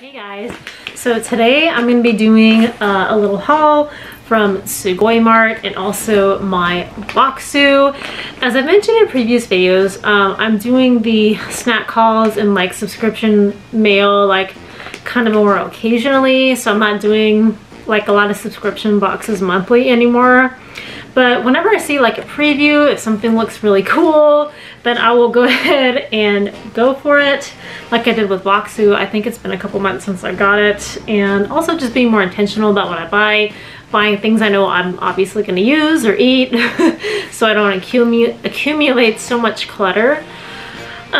Hey guys, so today I'm going to be doing a little haul from Sugoi Mart and also my Bokksu. As I mentioned in previous videos, I'm doing the snack hauls and like subscription mail like kind of more occasionally, so I'm not doing like a lot of subscription boxes monthly anymore. But whenever I see like a preview, if something looks really cool, then I will go ahead and go for it. Like I did with Bokksu, I think it's been a couple months since I got it. And also just being more intentional about what I buy, buying things I know I'm obviously going to use or eat, so I don't accumulate so much clutter. So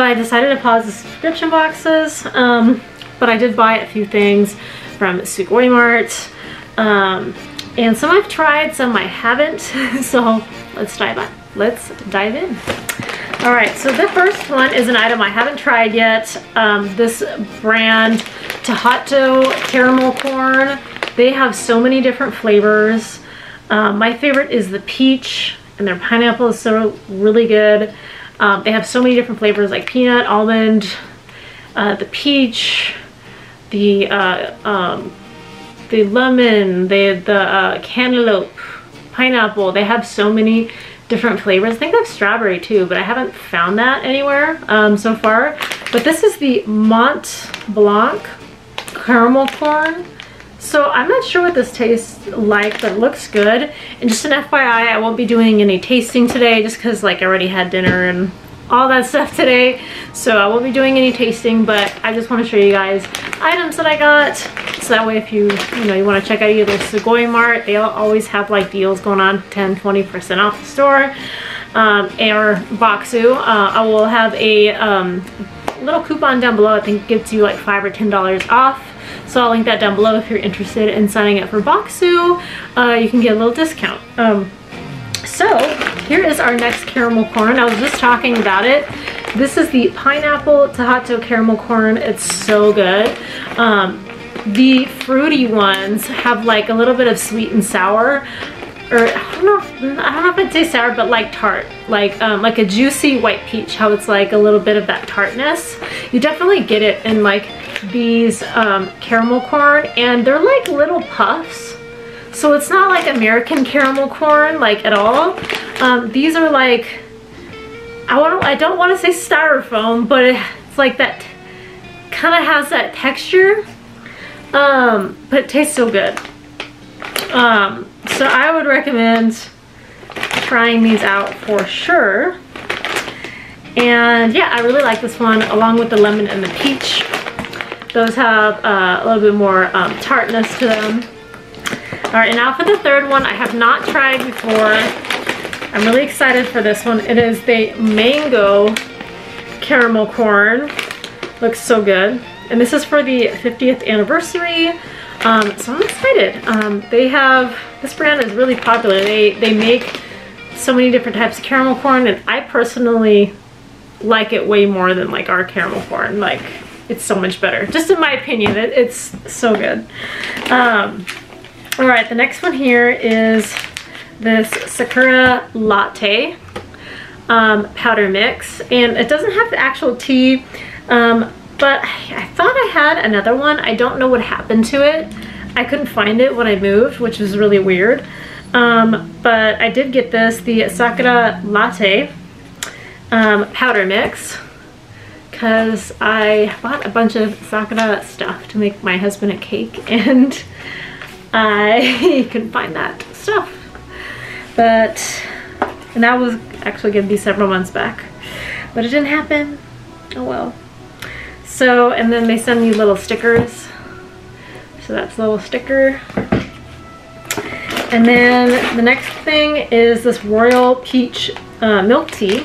I decided to pause the subscription boxes, but I did buy a few things from Sugoi Mart. And some I've tried, some I haven't, so let's dive in. All right, so the first one is an item I haven't tried yet. This brand, Tohato caramel corn. They have so many different flavors. My favorite is the peach, and their pineapple is so really good. They have so many different flavors like peanut, almond, the peach, the lemon, the cantaloupe, pineapple. They have so many different flavors. I think they have strawberry too, but I haven't found that anywhere so far. But this is the Mont Blanc caramel corn. So I'm not sure what this tastes like, but it looks good. And just an FYI, I won't be doing any tasting today just because like I already had dinner and all that stuff today, so I won't be doing any tasting, but I just want to show you guys items that I got, so that way if you want to check out either Sugoi Mart, they always have like deals going on, 10-20% off the store, or Bokksu. I will have a little coupon down below. I think it gives you like $5 or $10 off, so I'll link that down below if you're interested in signing up for Bokksu. You can get a little discount. So here is our next caramel corn. I was just talking about it. This is the pineapple Tohato caramel corn. It's so good. The fruity ones have like a little bit of sweet and sour, or I don't know if I'd say sour, but like tart, like a juicy white peach, how it's like a little bit of that tartness. You definitely get it in like these caramel corn, and they're like little puffs. So it's not like American caramel corn, like at all. These are like, I don't want to say styrofoam, but it's like that, kind of has that texture, but it tastes so good. So I would recommend trying these out for sure. And yeah, I really like this one along with the lemon and the peach. Those have a little bit more tartness to them. Alright, and now for the third one I have not tried before. I'm really excited for this one. It is the mango caramel corn. Looks so good. And this is for the 50th anniversary. So I'm excited. This brand is really popular. They make so many different types of caramel corn, and I personally like it way more than like our caramel corn. Like, it's so much better. Just in my opinion, it's so good. All right, the next one here is this Sakura Latte powder mix, and it doesn't have the actual tea, but I thought I had another one. I don't know what happened to it. I couldn't find it when I moved, which was really weird, but I did get this, the Sakura Latte powder mix, because I bought a bunch of Sakura stuff to make my husband a cake, and I couldn't find that stuff, and that was actually going to be several months back, but it didn't happen. Oh well. So, and then they send you little stickers, so that's a little sticker. And then the next thing is this Royal Peach milk tea.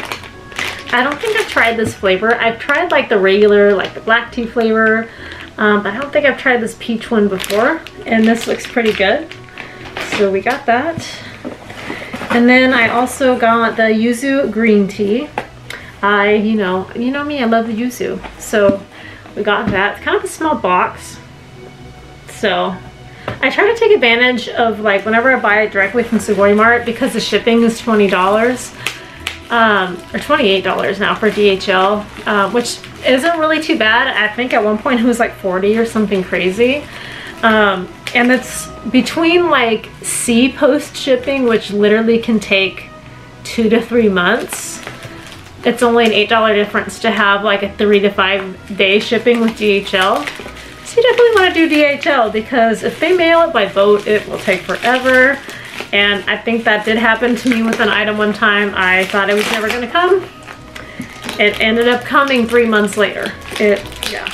I don't think I've tried this flavor. I've tried like the regular, like the black tea flavor. But I don't think I've tried this peach one before, and this looks pretty good. So we got that. And then I also got the yuzu green tea. You know me, I love the yuzu. So we got that. It's kind of a small box. So I try to take advantage of like whenever I buy it directly from Sugoi Mart, because the shipping is $20, or $28 now for DHL, which isn't really too bad. I think at one point it was like 40 or something crazy. And it's between like sea post shipping, which literally can take 2 to 3 months. It's only an $8 difference to have like a 3 to 5 day shipping with DHL. So you definitely want to do DHL, because if they mail it by boat, it will take forever. And I think that did happen to me with an item one time. I thought it was never going to come. It ended up coming 3 months later. Yeah.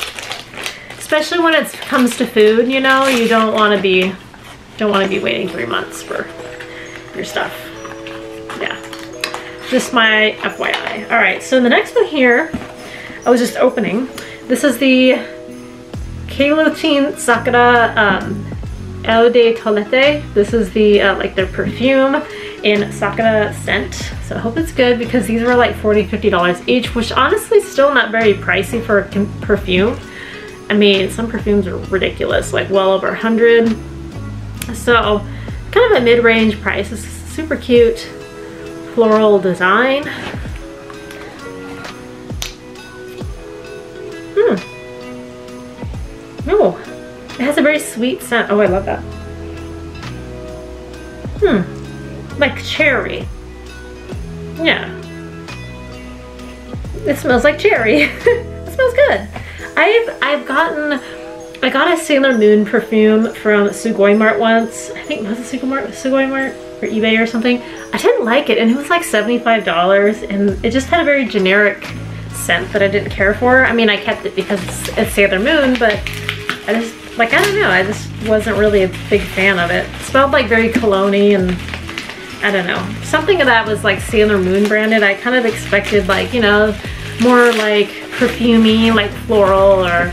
Especially when it comes to food, you know, you don't want to be waiting 3 months for your stuff. Yeah. Just my FYI. All right. So the next one here, I was just opening. This is the Kaitoine Sakura Eau de Toilette. This is the like their perfume in Sakura scent. So I hope it's good, because these were like $40, $50 each, which honestly is still not very pricey for a perfume. I mean, some perfumes are ridiculous, like well over 100. So kind of a mid-range price. This is super cute floral design. No, it has a very sweet scent. Oh, I love that. Like cherry. Yeah. It smells like cherry. It smells good. I got a Sailor Moon perfume from Sugoi Mart once. I think, was it Sugoi Mart or eBay or something? I didn't like it, and it was like $75, and it just had a very generic scent that I didn't care for. I mean, I kept it because it's Sailor Moon, but I just, like, I don't know, I just wasn't really a big fan of it. It smelled like very cologne-y, and I don't know. Something of that was like Sailor Moon branded. I kind of expected, like, you know, more like perfumey, like floral or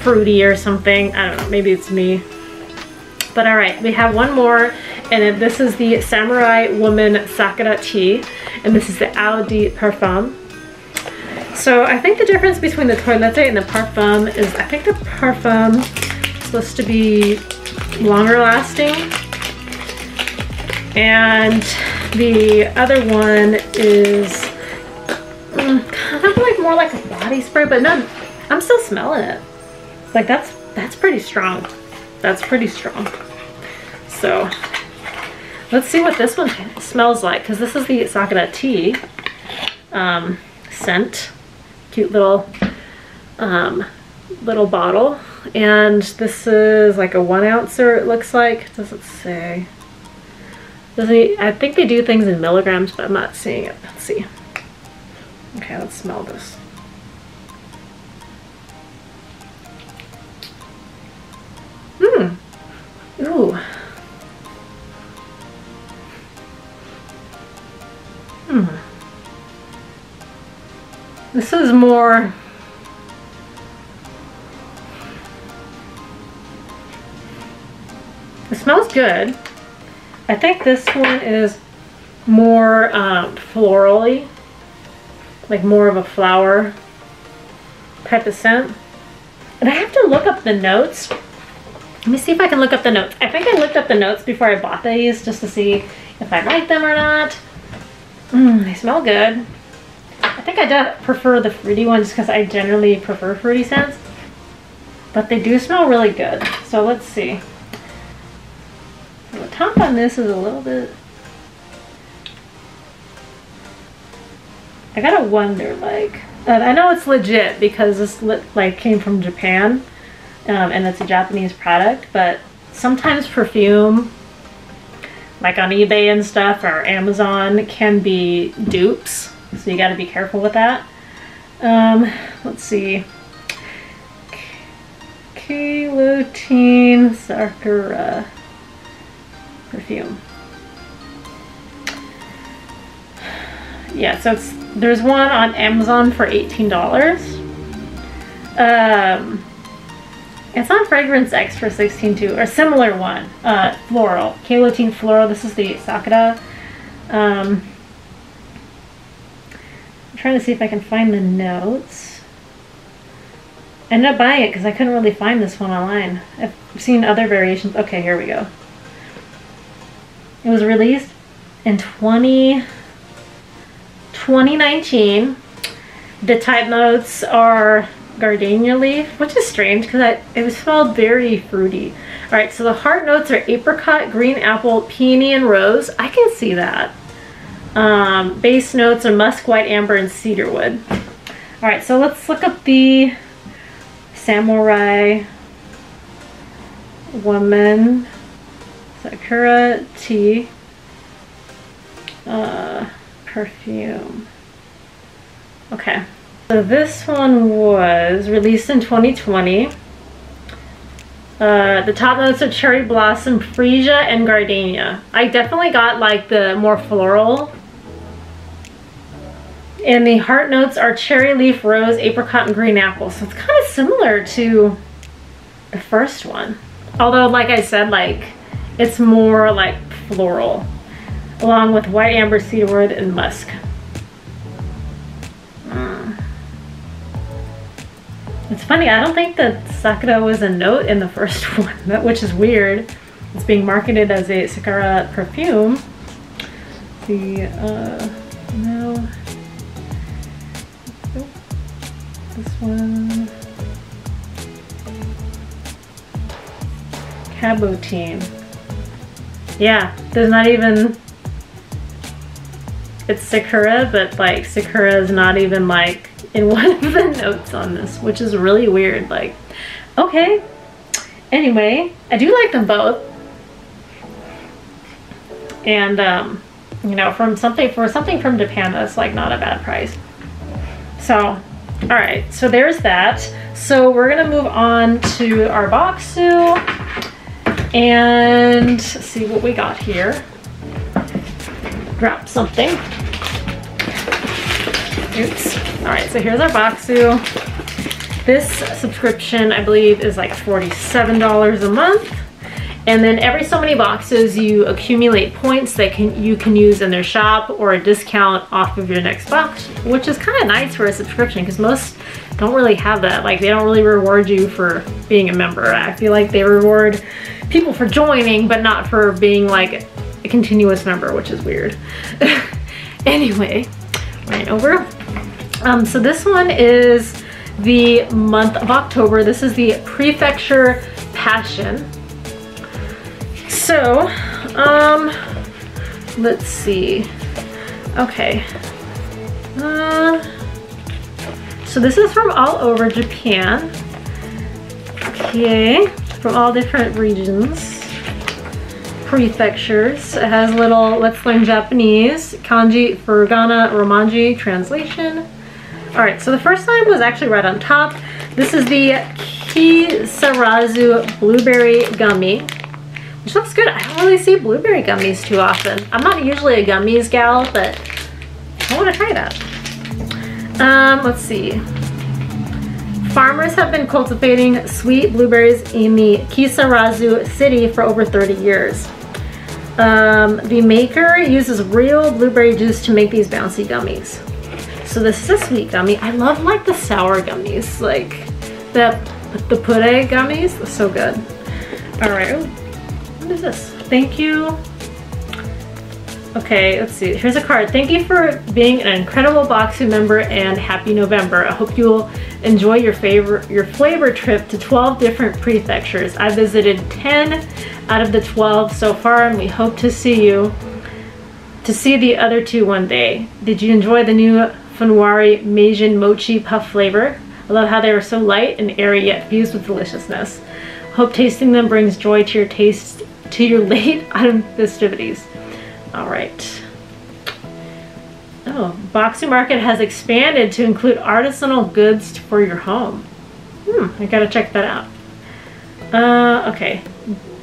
fruity or something. I don't know, maybe it's me. But all right, we have one more, and this is the Samurai Woman Sakura Tea, and this is the Eau de Parfum. So I think the difference between the toilette and the parfum is, I think the parfum is supposed to be longer lasting, and the other one is kind of like more like a body spray, but no, I'm still smelling it. Like that's pretty strong. That's pretty strong. So let's see what this one smells like, because this is the Sakura Tea scent. Cute little little bottle, and this is like a 1 ouncer. It looks like, it doesn't say. I think they do things in milligrams, but I'm not seeing it. Let's see. Okay, let's smell this. Ooh. This is more, it smells good. I think this one is more florally, like more of a flower type of scent. And I have to look up the notes. Let me see if I can look up the notes. I think I looked up the notes before I bought these, just to see if I like them or not. They smell good. I think I prefer the fruity ones, because I generally prefer fruity scents, but they do smell really good. So let's see. So the top on this is a little bit, I gotta wonder, like, I know it's legit because this like came from Japan, and it's a Japanese product, but sometimes perfume, like on eBay and stuff or Amazon, can be dupes. So you got to be careful with that. Let's see. Kaitoine Sakura perfume. Yeah, so there's one on Amazon for $18. It's on Fragrance X for $16.2, or a similar one. Floral. Kaitoine Floral. This is the Sakura. I'm trying to see if I can find the notes. I ended up buying it because I couldn't really find this one online. I've seen other variations. Okay, here we go. It was released in 2019 The type notes are gardenia leaf, which is strange because it was spelled very fruity. All right, so the heart notes are apricot, green apple, peony, and rose. I can see that. Base notes are musk, white, amber, and cedarwood. All right, so let's look up the Samurai Woman Sakura tea perfume. Okay, so this one was released in 2020. The top notes are cherry blossom, freesia, and gardenia. I definitely got like the more floral. And the heart notes are cherry leaf, rose, apricot, and green apple. So it's kind of similar to the first one. Although, like I said, like it's more like floral, along with white amber, cedarwood, and musk. It's funny, I don't think that Sakura was a note in the first one, which is weird. It's being marketed as a Sakura perfume. The, no. This one, Cabotine. Yeah, there's not even, it's Sakura, but like Sakura is not even like in one of the notes on this, which is really weird. Like, okay. Anyway, I do like them both. And you know, for something from Japan, that's like not a bad price. So all right, so there's that. So we're gonna move on to our Bokksu and see what we got here. Drop something. Oops. All right, so here's our Bokksu. This subscription, I believe, is like $47 a month. And then every so many Bokksus, you accumulate points that you can use in their shop or a discount off of your next box, which is kind of nice for a subscription because most don't really have that. Like, they don't really reward you for being a member. I feel like they reward people for joining, but not for being like a continuous member, which is weird. Anyway, right over. So this one is the month of October. This is the Prefecture Passion. So, let's see. Okay. So this is from all over Japan. Okay, from all different regions, prefectures. It has little Let's Learn Japanese, kanji, furigana, romaji translation. All right, so the first line was actually right on top. This is the Kisarazu blueberry gummy. Which looks good. I don't really see blueberry gummies too often. I'm not usually a gummies gal, but I want to try that. Let's see. Farmers have been cultivating sweet blueberries in the Kisarazu city for over 30 years. The maker uses real blueberry juice to make these bouncy gummies. So this is a sweet gummy. I love like the sour gummies, like the puree gummies. They're so good. All right. What is this? Thank you. Okay, let's see. Here's a card. Thank you for being an incredible Bokksu member and happy November. I hope you'll enjoy your flavor trip to 12 different prefectures. I visited 10 out of the 12 so far, and we hope to see the other two one day. Did you enjoy the new Funwari Meijin mochi puff flavor? I love how they were so light and airy yet fused with deliciousness. Hope tasting them brings joy to your taste. To your late autumn festivities. All right. Oh, Bokksu Market has expanded to include artisanal goods for your home. I gotta check that out. Okay,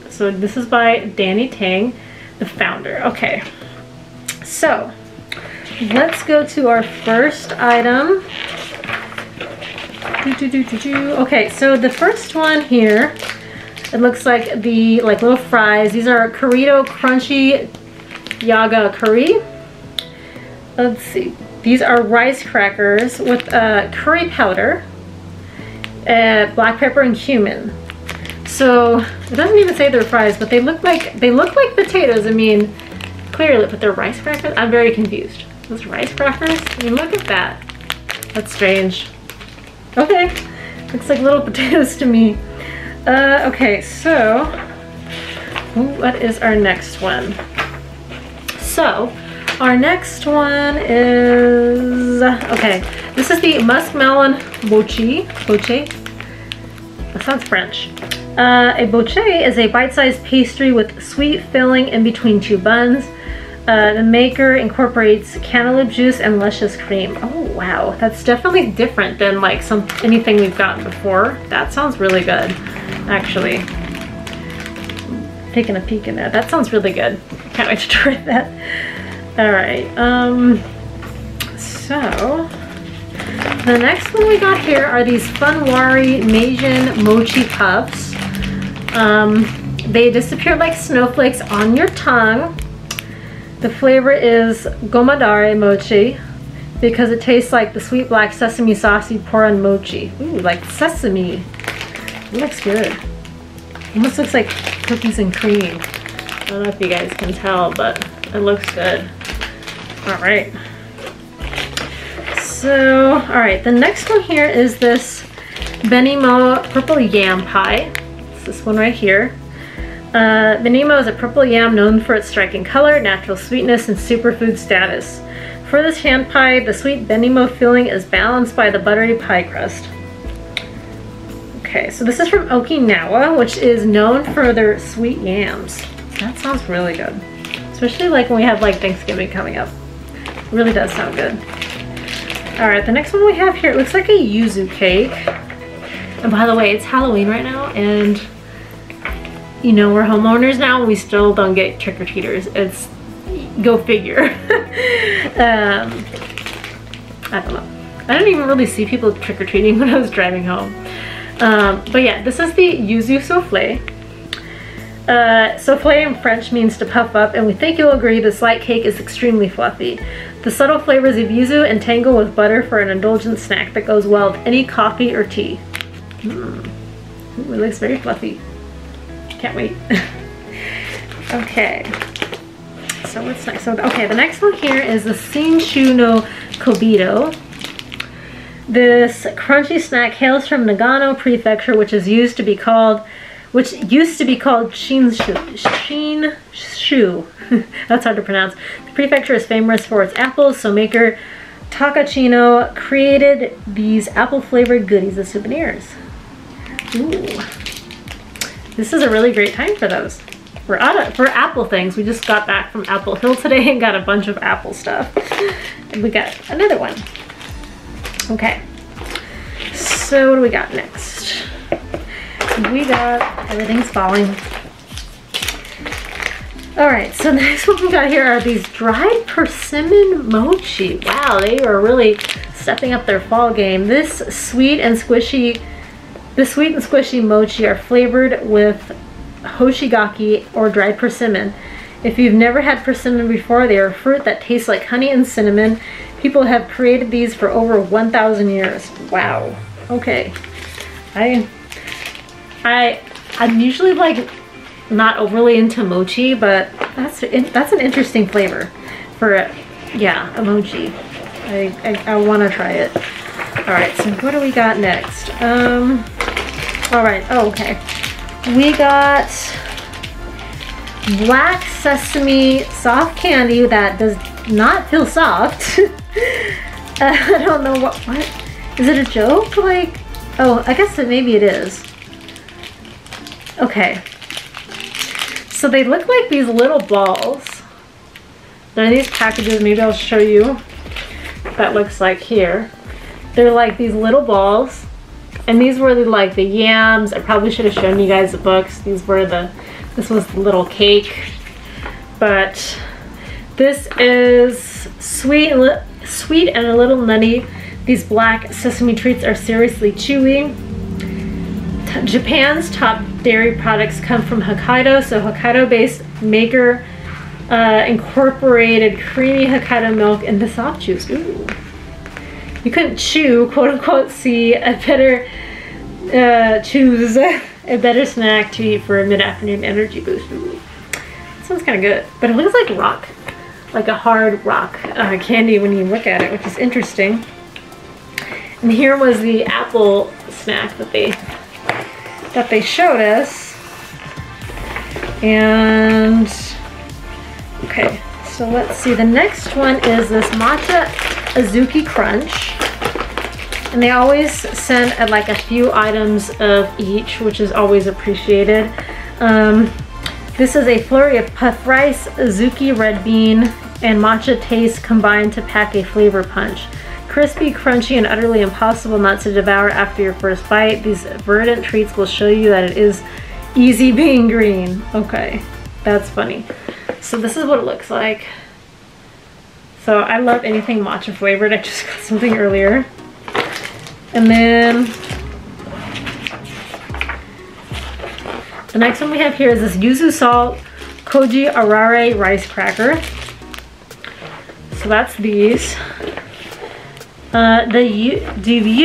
so this is by Danny Tang, the founder. Okay, so let's go to our first item. Okay, so the first one here. It looks like the little fries. These are Karitto Crunchy Yaga Curry. Let's see. These are rice crackers with curry powder, black pepper, and cumin. So it doesn't even say they're fries, but they look like potatoes. I mean, clearly, but they're rice crackers. I'm very confused. Those rice crackers. I mean, look at that. That's strange. Okay, looks like little potatoes to me. Okay, so what is our next one? So our next one is, okay, this is the muskmelon boche. Boche? That sounds French. A boche is a bite-sized pastry with sweet filling in between two buns. The maker incorporates cantaloupe juice and luscious cream. Oh wow, that's definitely different than like anything we've gotten before. That sounds really good, actually. Taking a peek in there. That sounds really good. Can't wait to try that. All right. So the next one we got here are these Funwari Meijin mochi puffs. They disappear like snowflakes on your tongue. The flavor is gomadare mochi because it tastes like the sweet black sesame sauce you pour on mochi. Ooh, like sesame. It looks good. Almost looks like cookies and cream. I don't know if you guys can tell, but it looks good. All right. So, all right, the next one here is this Benimo purple yam pie. It's this one right here. Benimo is a purple yam known for its striking color, natural sweetness, and superfood status. For this hand pie, the sweet Benimo filling is balanced by the buttery pie crust. Okay, so this is from Okinawa, which is known for their sweet yams. That sounds really good. Especially like when we have like Thanksgiving coming up. It really does sound good. Alright, the next one we have here, it looks like a yuzu cake. And by the way, it's Halloween right now, and you know, we're homeowners now, we still don't get trick-or-treaters. It's, go figure. I don't know. I didn't even really see people trick-or-treating when I was driving home. But yeah, this is the yuzu souffle. Souffle in French means to puff up, and we think you'll agree this light cake is extremely fluffy. The subtle flavors of yuzu entangle with butter for an indulgent snack that goes well with any coffee or tea. Mm. Ooh, it looks very fluffy. Can't wait. Okay, so what's next? So okay, the next one here is the Shinshu no Kobiti. This crunchy snack hails from Nagano Prefecture, which used to be called Shinshu. Shinshu. That's hard to pronounce. The prefecture is famous for its apples, so maker Takachiho created these apple-flavored goodies as souvenirs. Ooh. This is a really great time for those. For apple things. We just got back from Apple Hill today and got a bunch of apple stuff. And we got another one. Okay. So what do we got next? We got, everything's falling. All right, so the next one we got here are these dried persimmon mochi. Wow, they are really stepping up their fall game. The sweet and squishy mochi are flavored with hoshigaki or dried persimmon. If you've never had persimmon before, they are a fruit that tastes like honey and cinnamon. People have created these for over 1,000 years. Wow. Okay. I'm usually like not overly into mochi, but that's an interesting flavor for, yeah, a mochi. I want to try it. All right, so what do we got next? All right, oh, okay. We got black sesame soft candy that does not feel soft. I don't know what? Is it a joke? Like, oh, I guess that maybe it is. Okay. So they look like these little balls. They're in these packages, maybe I'll show you what that looks like here. They're like these little balls, and these were like the yams. I probably should have shown you guys the books. This was the little cake, but this is sweet and a little nutty. These black sesame treats are seriously chewy. Japan's top dairy products come from Hokkaido, so Hokkaido-based maker incorporated creamy Hokkaido milk into soft juice. Ooh. You couldn't chew, quote unquote, see a better, choose a better snack to eat for a mid-afternoon energy boost. Ooh. Sounds kind of good, but it looks like rock, like a hard rock candy when you look at it, which is interesting. And here was the apple snack that they showed us. And okay, so let's see. The next one is this Matcha Azuki crunch. And they always send like a few items of each, which is always appreciated. This is a flurry of puff rice, azuki red bean, and matcha taste combined to pack a flavor punch. Crispy, crunchy, and utterly impossible not to devour after your first bite. These verdant treats will show you that it is easy being green. Okay, that's funny. So this is what it looks like. So I love anything matcha flavored. I just got something earlier. And then the next one we have here is this yuzu salt koji arare rice cracker. So that's these. Do you,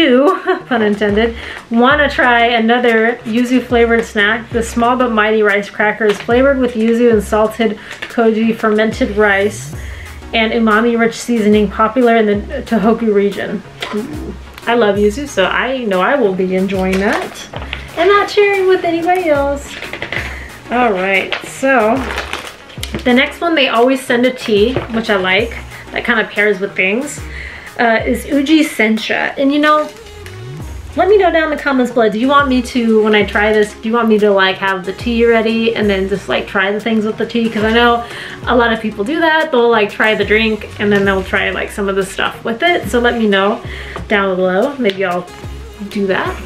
pun intended, want to try another yuzu flavored snack? The small but mighty rice cracker is flavored with yuzu and salted koji fermented rice and umami rich seasoning, popular in the Tohoku region. I love yuzu, so I know I will be enjoying that and not sharing with anybody else. All right, so the next one, they always send a tea, which I like. That kind of pairs with things. Is Uji Sencha. And you know, let me know down in the comments below, do you want me to, when I try this, do you want me to like have the tea ready and then just like try the things with the tea? Because I know a lot of people do that. They'll like try the drink and then they'll try like some of the stuff with it. So let me know down below. Maybe I'll do that.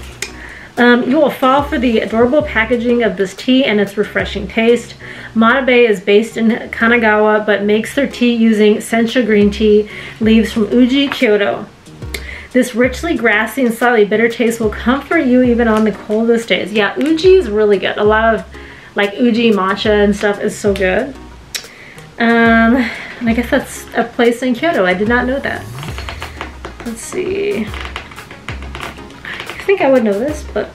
You will fall for the adorable packaging of this tea and its refreshing taste. Mata Bay is based in Kanagawa, but makes their tea using sencha green tea leaves from Uji, Kyoto. This richly grassy and slightly bitter taste will comfort you even on the coldest days. Yeah, Uji is really good. A lot of like Uji matcha and stuff is so good. And I guess that's a place in Kyoto. I did not know that. Let's see. I think I would know this, but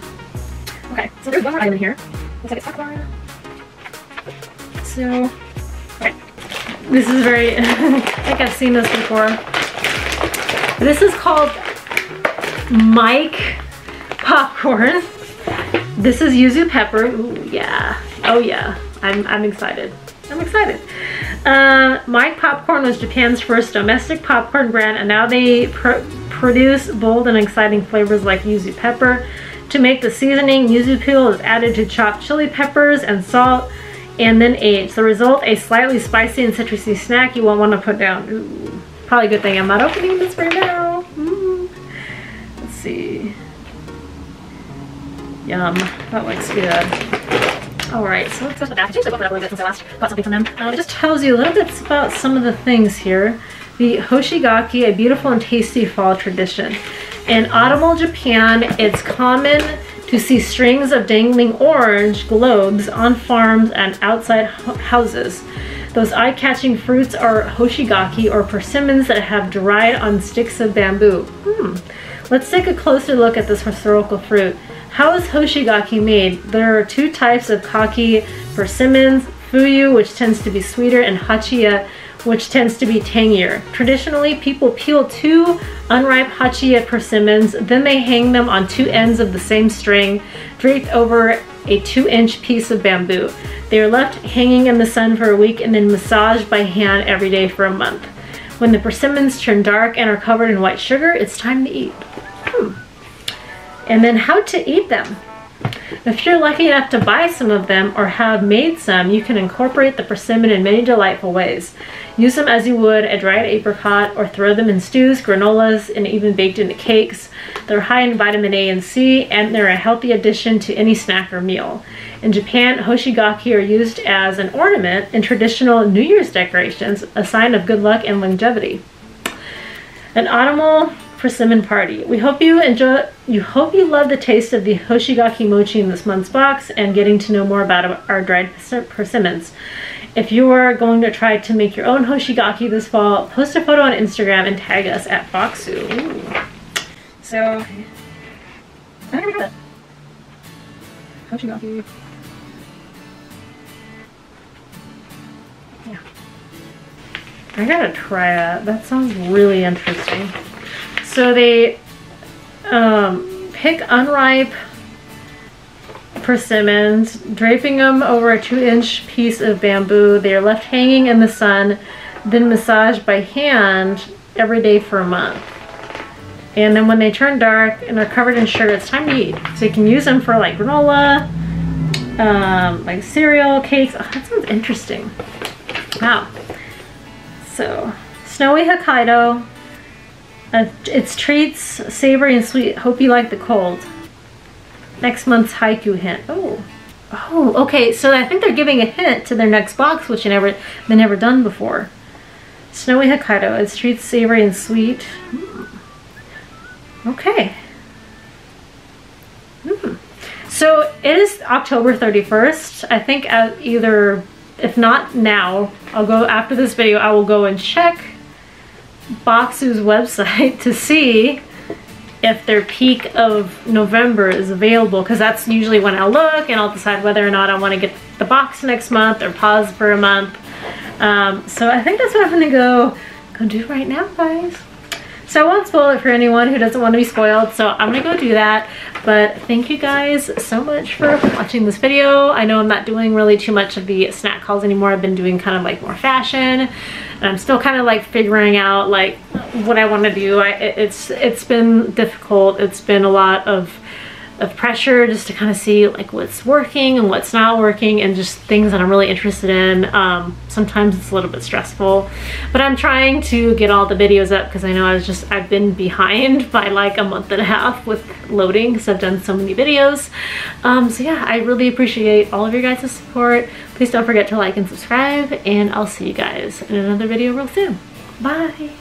okay. So there's one more item here. Looks like it's popcorn. So, okay. This is very, I think I've seen this before. This is called Mike popcorn. This is yuzu pepper. Ooh, yeah. Oh yeah. I'm excited. I'm excited. Mike popcorn was Japan's first domestic popcorn brand, and now they produce bold and exciting flavors like yuzu pepper. To make the seasoning, yuzu peel is added to chopped chili peppers and salt, and then aged. The result, a slightly spicy and citrusy snack you won't want to put down. Ooh, probably a good thing I'm not opening this right now. Let's see. Yum. That looks good. All right, so let's go to the packaging. So I've opened up a little bit since I last got something from them. It just tells you a little bit about some of the things here. The hoshigaki, a beautiful and tasty fall tradition. In autumnal Japan, it's common to see strings of dangling orange globes on farms and outside houses. Those eye-catching fruits are hoshigaki, or persimmons that have dried on sticks of bamboo. Let's take a closer look at this historical fruit. How is hoshigaki made? There are two types of kaki persimmons: fuyu, which tends to be sweeter, and hachiya, which tends to be tangier. Traditionally, people peel two unripe hachiya persimmons, then they hang them on two ends of the same string, draped over a 2-inch piece of bamboo. They are left hanging in the sun for a week and then massaged by hand every day for a month. When the persimmons turn dark and are covered in white sugar, it's time to eat. And then how to eat them. If you're lucky enough to buy some of them or have made some, you can incorporate the persimmon in many delightful ways. Use them as you would a dried apricot, or throw them in stews, granolas, and even baked into cakes. They're high in vitamin A and C, and they're a healthy addition to any snack or meal. In Japan, hoshigaki are used as an ornament in traditional New Year's decorations, a sign of good luck and longevity. An autumnal persimmon party. We hope you love the taste of the hoshigaki mochi in this month's box and getting to know more about our dried persimmons. If you are going to try to make your own hoshigaki this fall, post a photo on Instagram and tag us at Bokksu. So I don't know. Hoshigaki. Yeah. I gotta try that. That sounds really interesting. So they Pick unripe persimmons, draping them over a 2-inch piece of bamboo. They are left hanging in the sun, then massaged by hand every day for a month. And then when they turn dark and are covered in sugar, it's time to eat. So you can use them for like granola, like cereal, cakes. Oh, that sounds interesting. Wow. So, snowy Hokkaido. It's treats, savory and sweet. Hope you like the cold. Next month's haiku hint. Oh, okay. So I think they're giving a hint to their next box, which they've never done before. Snowy Hokkaido. It's treats, savory and sweet. Okay. So it is October 31st. I think either, if not now, I'll go after this video. I will go and check Bokksu's website to see if their peak of November is available, because that's usually when I'll look and I'll decide whether or not I want to get the box next month or pause for a month. So I think that's what I'm gonna go do right now, guys. So I won't spoil it for anyone who doesn't want to be spoiled, so I'm gonna go do that. But thank you guys so much for watching this video. I know I'm not doing really too much of the snack hauls anymore. I've been doing kind of like more fashion, and I'm still kind of like figuring out like what I want to do. It's been difficult. It's been a lot of pressure just to kind of see like what's working and what's not working, and just things that I'm really interested in. Sometimes it's a little bit stressful, but I'm trying to get all the videos up, because I know I've been behind by like a month and a half with loading, because I've done so many videos. So yeah, I really appreciate all of your guys' support. Please don't forget to like and subscribe, and I'll see you guys in another video real soon. Bye.